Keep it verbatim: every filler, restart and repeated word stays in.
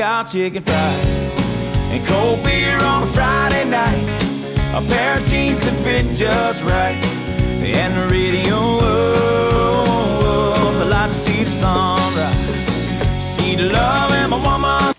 Out chicken fried and cold beer on a Friday night, a pair of jeans that fit just right, and the radio up. I like to see the sunrise, see the love in my woman.